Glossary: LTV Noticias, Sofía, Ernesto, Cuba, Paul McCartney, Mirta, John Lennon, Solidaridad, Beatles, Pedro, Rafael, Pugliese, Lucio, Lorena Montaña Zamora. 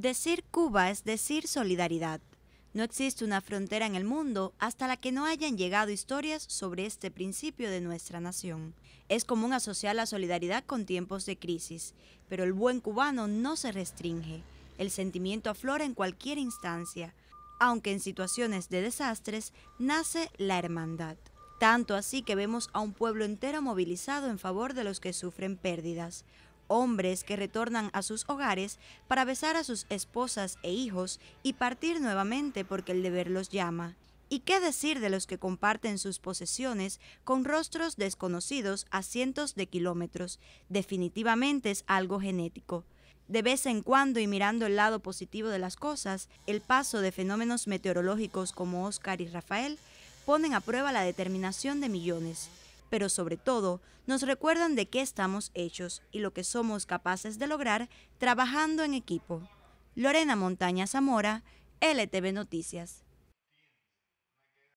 Decir Cuba es decir solidaridad. No existe una frontera en el mundo hasta la que no hayan llegado historias sobre este principio de nuestra nación. Es común asociar la solidaridad con tiempos de crisis, pero el buen cubano no se restringe. El sentimiento aflora en cualquier instancia, aunque en situaciones de desastres nace la hermandad. Tanto así que vemos a un pueblo entero movilizado en favor de los que sufren pérdidas. Hombres que retornan a sus hogares para besar a sus esposas e hijos y partir nuevamente porque el deber los llama. ¿Y qué decir de los que comparten sus posesiones con rostros desconocidos a cientos de kilómetros? Definitivamente es algo genético. De vez en cuando y mirando el lado positivo de las cosas, el paso de fenómenos meteorológicos como Oscar y Rafael ponen a prueba la determinación de millones. Pero sobre todo, nos recuerdan de qué estamos hechos y lo que somos capaces de lograr trabajando en equipo. Lorena Montaña Zamora, LTV Noticias.